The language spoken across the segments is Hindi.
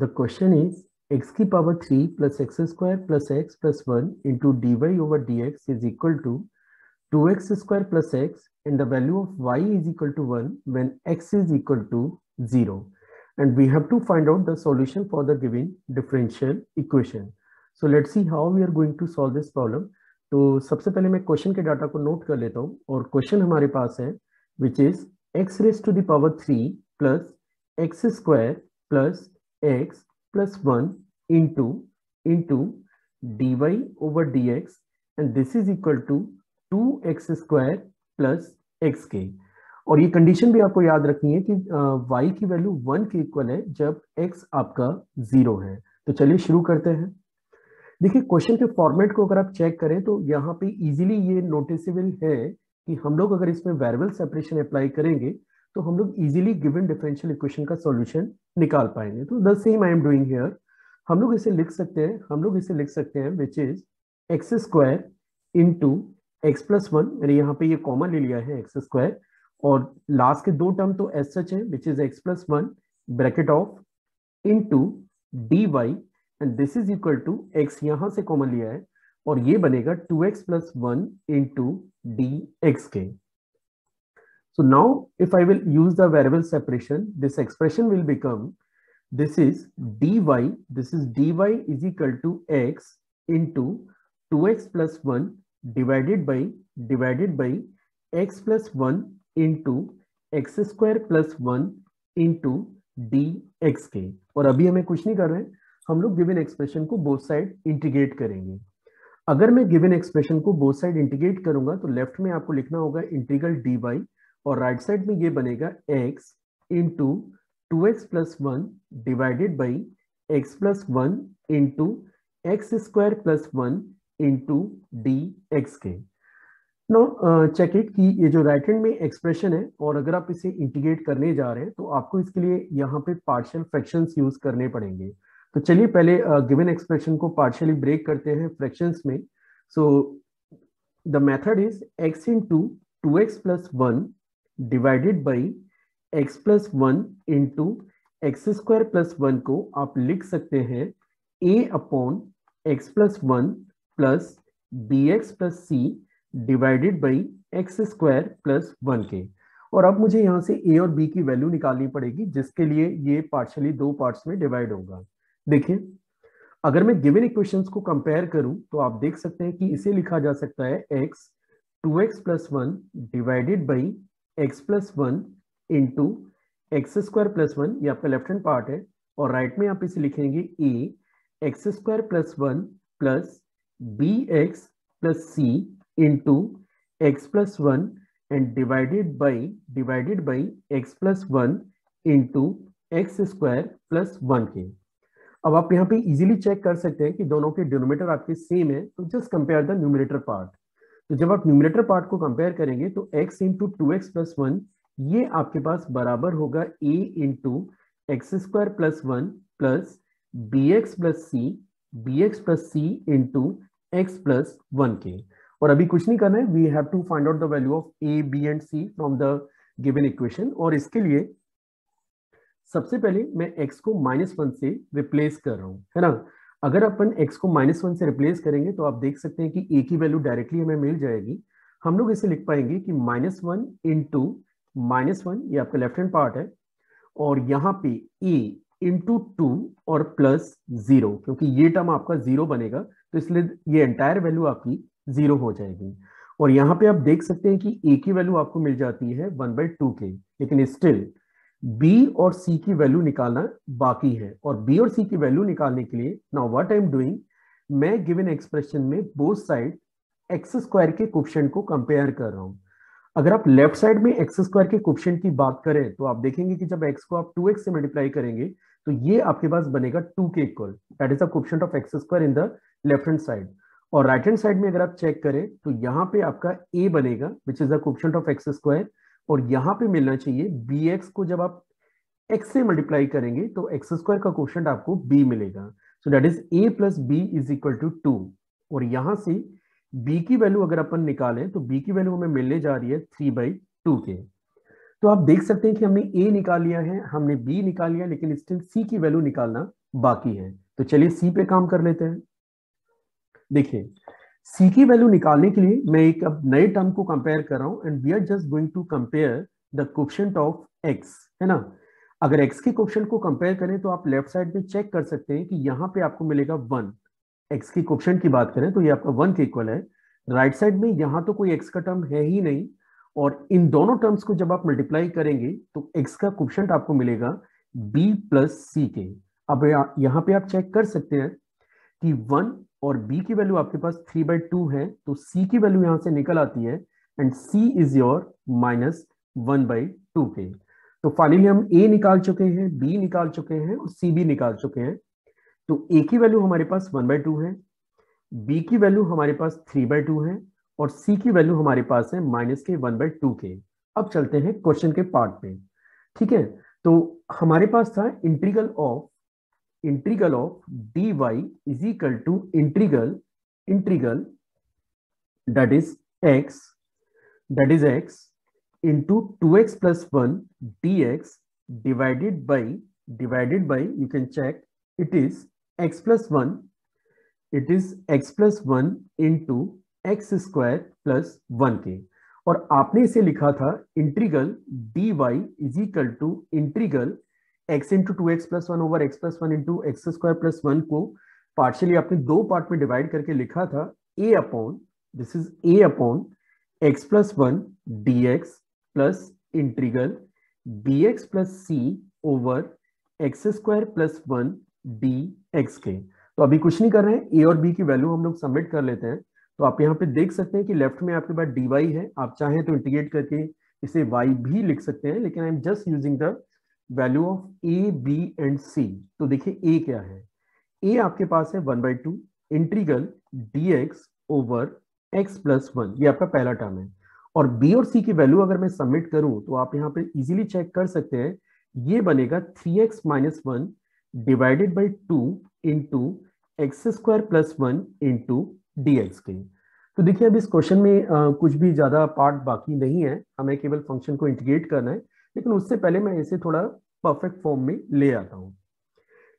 The question is x की power 3 plus x square plus x plus 1 into dy over dx is equal to 2x square plus x and the value of y is equal to 1 when x is equal to 0, and we have to find out the solution for the given differential equation. So let's see how we are going to solve this problem. तो सबसे पहले मैं क्वेश्चन के डाटा को नोट कर लेता हूँ और क्वेश्चन हमारे पास है which is x raise to the power 3 plus x square plus x plus 1 into D Y over D x and this is equal to 2x square plus x के. और ये कंडीशन भी आपको याद रखनी है कि y की वैल्यू 1 के इक्वल है जब x आपका 0 है. तो चलिए शुरू करते हैं. देखिए क्वेश्चन के फॉर्मेट को अगर आप चेक करें तो यहाँ पे इजीली ये नोटिसेबल है कि हम लोग अगर इसमें वेरिएबल सेपरेशन अप्लाई करेंगे तो हम लोग इजीली गिवन डिफरेंशियल इक्वेशन का सॉल्यूशन निकाल पाएंगे. तो the same I am doing here. हम लोग इसे लिख सकते हैं which is x square into x plus 1. मैंने यहाँ पे ये कॉमन ले लिया है एक्स स्क्वायर और लास्ट के दो टर्म तो एज सच है which is x plus 1 bracket of into D y and this is equal to x यहाँ से कॉमन लिया है और ये बनेगा 2x plus 1 into d x के. So now if I will use the variable separation this expression will become this is d y is equal to x into 2x plus 1 divided by x plus 1 into x square plus 1 into d x के. और अभी हमें कुछ नहीं कर रहे हैं, हम लोग गिवन एक्सप्रेशन को बोथ साइड इंटीग्रेट करेंगे. अगर मैं गिवन एक्सप्रेशन को बोथ साइड इंटीग्रेट करूंगा तो लेफ्ट में आपको लिखना होगा इंटीग्रल डी वाई और राइट साइड में ये बनेगा x into 2x plus 1 divided by x plus 1 into x square plus 1 into d x के. नाउ चेक इट कि ये जो राइट हैंड में एक्सप्रेशन है और अगर आप इसे इंटीग्रेट करने जा रहे हैं तो आपको इसके लिए यहाँ पे पार्शियल फ्रैक्शंस यूज करने पड़ेंगे. तो चलिए पहले गिवन एक्सप्रेशन को पार्शियली ब्रेक करते हैं फ्रैक्शंस में. So the method is x into 2x plus 1 divided by x plus 1 into x square plus 1 को आप लिख सकते हैं a upon x plus 1 plus bx plus c divided by x square plus 1 के. और अब मुझे यहाँ से a और b की वैल्यू निकालनी पड़ेगी जिसके लिए ये पार्शियली दो पार्ट्स में डिवाइड होगा. देखिए अगर मैं गिवन इक्वेशंस को कंपेयर करूं तो आप देख सकते हैं कि इसे लिखा जा सकता है x 2x plus 1 divided by x plus 1 into x square plus 1, ये आपका लेफ्ट हैंड पार्ट है और राइट में आप इसे लिखेंगे a x square plus 1 plus b x plus c into x plus 1 and divided by x plus 1 into x square plus 1 के. अब आप यहाँ पे इजीली चेक कर सकते हैं कि दोनों के डिनोमिनेटर आपके सेम है तो just compare the numerator part. तो जब आप न्यूमरेटर पार्ट को कंपेयर करेंगे तो x इंटू 2x प्लस 1 ये आपके पास बराबर होगा a into x square plus 1 plus bx plus c into x plus 1 के. और अभी कुछ नहीं करना है, we have to find out the value of a b and c from the given equation. और इसके लिए सबसे पहले मैं x को -1 से रिप्लेस कर रहा हूँ, है ना. अगर अपन x को -1 से रिप्लेस करेंगे तो आप देख सकते हैं कि a की वैल्यू डायरेक्टली हमें मिल जाएगी. हम लोग इसे लिख पाएंगे कि -1 इंटू -1, ये आपका लेफ्ट हैंड पार्ट है और यहाँ पे a इंटू 2 और प्लस 0, क्योंकि ये टर्म आपका 0 बनेगा तो इसलिए ये एंटायर वैल्यू आपकी 0 हो जाएगी. और यहाँ पे आप देख सकते हैं कि a की वैल्यू आपको मिल जाती है 1/2 के, लेकिन स्टिल b और c की वैल्यू निकालना बाकी है. और b और c की वैल्यू निकालने के लिए now what I am doing, मैं गिवन एक्सप्रेशन में बोथ साइड एक्स स्क्वायर के कोएफिशिएंट को कंपेयर कर रहा हूँ. अगर आप लेफ्ट साइड में एक्स स्क्वायर के कोएफिशिएंट की बात करें तो आप देखेंगे कि जब x को आप 2x से मल्टीप्लाई करेंगे तो ये आपके पास बनेगा 2 के equal, that is the coefficient of x square in the left hand side. और राइट हैंड साइड में अगर आप चेक करें तो यहाँ पे आपका a बनेगा which is the coefficient of x square और यहाँ पे मिलना चाहिए bx को जब आप x से मल्टीप्लाई करेंगे तो एक्स स्क्वायर का कोएफिशिएंट आपको b मिलेगा. So that is a plus b is equal to 2 और यहाँ से b की वैल्यू अगर अपन निकालें तो b की वैल्यू हमें मिलने जा रही है 3/2 के. तो आप देख सकते हैं कि हमने ए निकाल लिया है, हमने बी निकाल लिया, लेकिन स्टिल सी की वैल्यू निकालना बाकी है। तो चलिए सी पे काम कर लेते हैं। देखिए सी की वैल्यू निकालने के लिए मैं एक अब नए टर्म को कंपेयर कर रहा हूं and we are just going to compare the coefficient of x, है ना। अगर एक्स के कोएफिशिएंट को कंपेयर करें तो आप लेफ्ट साइड में चेक कर सकते हैं कि यहाँ पे आपको मिलेगा वन। एक्स के कोएफिशिएंट की बात करें तो ये आपका वन के इक्वल है। राइट साइड में यहाँ तो कोई एक्स का टर्म है ही नहीं, और इन दोनों टर्म्स को जब आप मल्टीप्लाई करेंगे तो एक्स का कोएफिशिएंट आपको मिलेगा बी प्लस सी के। अब यहाँ पे आप चेक कर सकते हैं कि वन और बी की वैल्यू आपके पास 3/2 है, तो सी की वैल्यू यहाँ से निकल आती है एंड सी इज योर -1/2 के। तो फाइनली हम ए निकाल चुके हैं, बी निकाल चुके हैं और सी भी निकाल चुके हैं। तो ए की वैल्यू हमारे पास 1/2 है, बी की वैल्यू हमारे पास 3/2 है और सी की वैल्यू हमारे पास है -1/2 के। अब चलते हैं क्वेश्चन के पार्ट पे, ठीक है। तो हमारे पास था integral of d y is equal to integral that is x into 2x + 1 dx divided by you can check it is x plus 1 into x² + 1 के। और आपने इसे लिखा था integral d y is equal to integral x into 2x + 1 over x + 1 into x² + 1 को पार्शियली आपने दो पार्ट में डिवाइड करके लिखा था a upon x + 1 dx plus integral dx plus c over x² + 1 dx के। तो अभी कुछ नहीं कर रहे हैं, a और b की वैल्यू हम लोग सबमिट कर लेते हैं। तो आप यहाँ पे देख सकते हैं कि लेफ्ट में आपके पास dy है, आप चाहें तो इंटीग्रेट करके इसे y भी लिख सकते हैं, लेकिन I am just using the value of a, b and c। तो देखिए a क्या है, a आपके पास है 1/2 इंटीग्रल dx ओवर x + 1, ये आपका पहला टर्म है। और बी और सी की वैल्यू अगर मैं सबमिट करूं तो आप यहाँ पे इजीली चेक कर सकते हैं, ये बनेगा 3x - 1 / 2 into x² + 1 into dx के। तो देखिए अब इस क्वेश्चन में कुछ भी ज्यादा पार्ट बाकी नहीं है, हमें केवल फंक्शन को इंटीग्रेट करना है, लेकिन उससे पहले मैं इसे थोड़ा परफेक्ट फॉर्म में ले आता हूँ।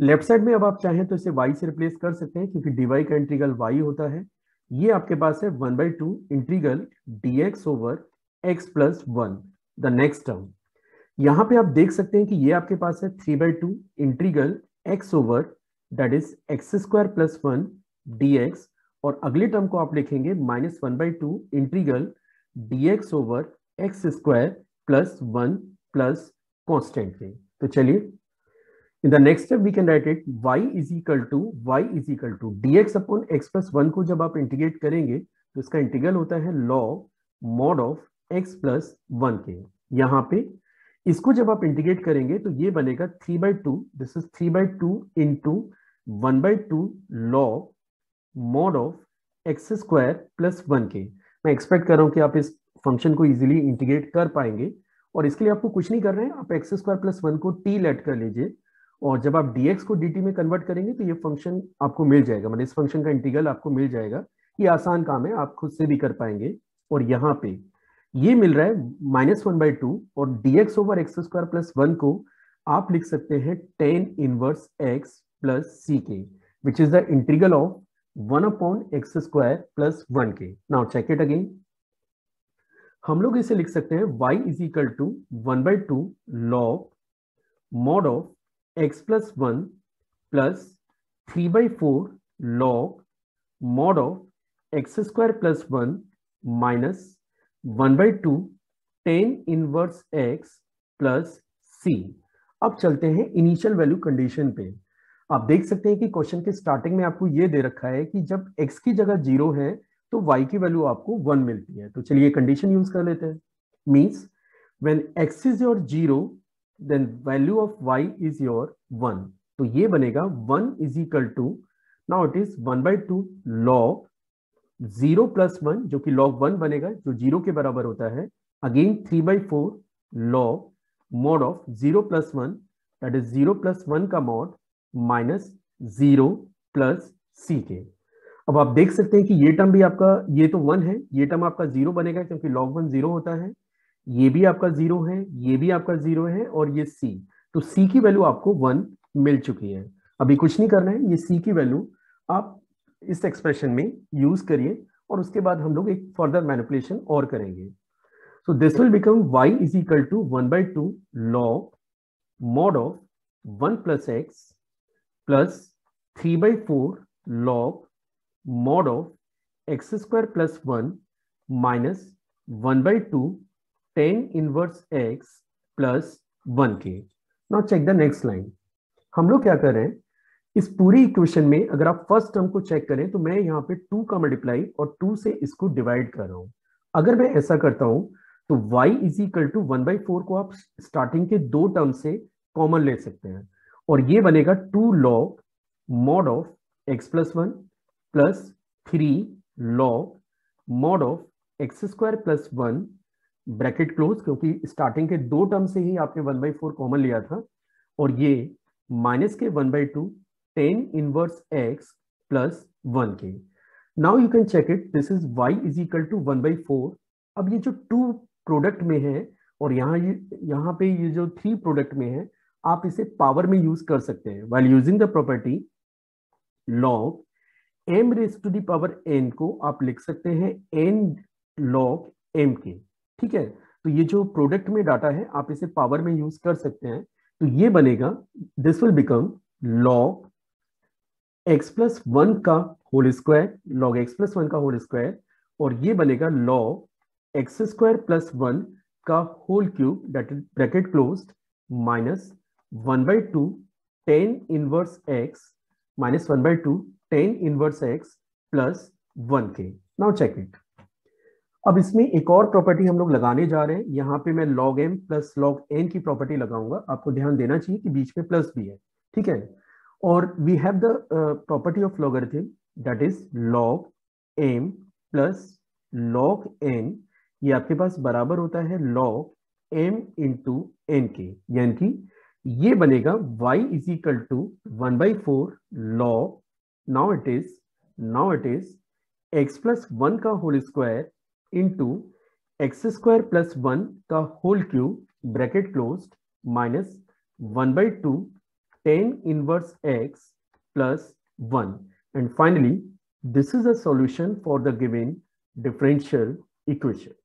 लेफ्ट साइड में अब आप चाहें तो इसे वाई से रिप्लेस कर सकते हैं, क्योंकि डीवाई का इंटीग्रल वाई होता है। ये आपके पास है 1/2 integral dx over x + 1 the next term. यहाँ पे आप देख सकते हैं कि ये आपके पास है 3/2 integral x over that is x² + 1 dx, और अगले टर्म को आप लिखेंगे -1/2 integral dx over x² + 1 plus constant के। तो चलिए in the next step we can write it y is equal to dx upon x + 1 को जब आप इंटीग्रेट करेंगे तो इसका इंटीग्रल होता है log mod of x + 1 के। यहाँ पे इसको जब आप इंटीग्रेट करेंगे तो ये बनेगा 3/2, this is 3/2 into 1/2 log mod of x² + 1 के। मैं एक्सपेक्ट कर रहा हूँ कि आप इस फंक्शन को इजिली इंटीग्रेट कर पाएंगे, और इसके लिए आपको कुछ नहीं कर रहे हैं, आप x² + 1 को t लेट कर लीजिए, और जब आप dx को dt में कन्वर्ट करेंगे तो ये फंक्शन आपको मिल जाएगा, मतलब इस फंक्शन का इंटीग्रल आपको मिल जाएगा। ये आसान काम है, आप खुद से भी कर पाएंगे। और यहाँ पे ये मिल रहा है -1/2, और dx ओवर x² + 1 को आप लिख सकते हैं tan 1 x + c के, which is the integral of 1 upon x² + 1 के। नाउ चेक इट अगेन, हम लोग इसे लिख सकते हैं y is equal to 1/2 log mod of x + 1 plus 3/4 log mod of x² + 1 minus 1/2 tan 1 x + c। अब चलते हैं इनिशियल वैल्यू कंडीशन पे। आप देख सकते हैं कि क्वेश्चन के स्टार्टिंग में आपको ये दे रखा है कि जब x की जगह 0 है तो y की वैल्यू आपको 1 मिलती है। तो चलिए कंडीशन यूज कर लेते हैं, means when x is your 0 then value of y is your 1। तो ये बनेगा 1 = now it is 1/2 log 0 + 1 जो कि log 1 बनेगा, जो 0 के बराबर होता है, again 3/4 log mod of 0 + 1 that is 0 + 1 का mod माइनस 0 + c के। अब आप देख सकते हैं कि ये टर्म भी आपका, ये तो 1 है, ये टर्म आपका 0 बनेगा क्योंकि log 1 0 होता है। ये भी आपका जीरो है, ये भी आपका जीरो है और ये C, तो C की वैल्यू आपको 1 मिल चुकी है। अभी कुछ नहीं करना है, ये C की वैल्यू आप इस एक्सप्रेशन में यूज करिए और उसके बाद हम लोग एक फर्दर मैनिपुलेशन और करेंगे। So this will become y is equal to 1/2 log mod of 1 + x plus 3/4 log mod of x² + 1 minus 1/2 tan 1 x plus 1 के। Now check the next line. हम लोग क्या कर रहे हैं, इस पूरी इक्वेशन में अगर आप फर्स्ट टर्म को चेक करें तो मैं यहाँ पे 2 का मल्टीप्लाई और 2 से इसको डिवाइड कर रहा हूँ। अगर मैं ऐसा करता हूँ तो y इज इक्वल टू 1/4 को आप स्टार्टिंग के 2 टर्म से कॉमन ले सकते हैं और ये बनेगा 2 log mod of x + 1 plus 3 log mod of x² + 1 bracket close, क्योंकि स्टार्टिंग के 2 टर्म से ही आपने 1/4 कॉमन लिया था, और ये माइनस के 1/2 tan 1 x प्लस 1 के। Now you can check it, this is y is equal to 1/4। अब ये जो 2 प्रोडक्ट में है और यहाँ पे ये जो 3 प्रोडक्ट में है, आप इसे पावर में यूज कर सकते हैं while using the property log m⁴ को आप लिख सकते हैं n लॉग m के। ठीक है, तो ये जो प्रोडक्ट में डाटा है आप इसे पावर में यूज कर सकते हैं, तो ये बनेगा, this will become log x + 1 का होल स्क्वायर लॉग x + 1 का होल स्क्वायर, और ये बनेगा लॉग x² + 1 का whole cube that is bracket closed minus 1/2 tan 1 x minus 1/2 tan 1 x plus 1 के। Now check it. अब इसमें एक और प्रॉपर्टी हम लोग लगाने जा रहे हैं। यहाँ पे मैं log m plus log n की प्रॉपर्टी लगाऊंगा। आपको ध्यान देना चाहिए कि बीच में प्लस भी है, ठीक है, और we have the property of logarithm that is log m plus log n। ये आपके पास बराबर होता है लॉग m इंटू n के, यानी कि ये बनेगा y is equal to 1/4 log now it is x + 1 का होल स्क्वायर इंटू x² + 1 का whole cube bracket close minus 1/2 tan 1 x plus 1, and finally this is a solution for the given differential equation.